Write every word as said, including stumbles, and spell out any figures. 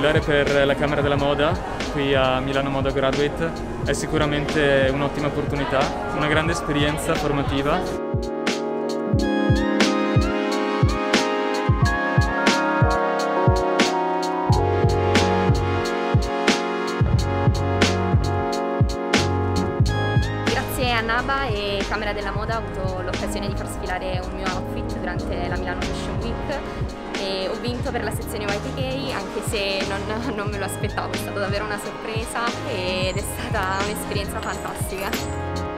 sfilare per la Camera della Moda qui a Milano Moda Graduate è sicuramente un'ottima opportunità, una grande esperienza formativa. Naba e Camera della Moda, ho avuto l'occasione di far sfilare un mio outfit durante la Milano Fashion Week e ho vinto per la sezione Y K K, anche se non, non me lo aspettavo, è stata davvero una sorpresa ed è stata un'esperienza fantastica.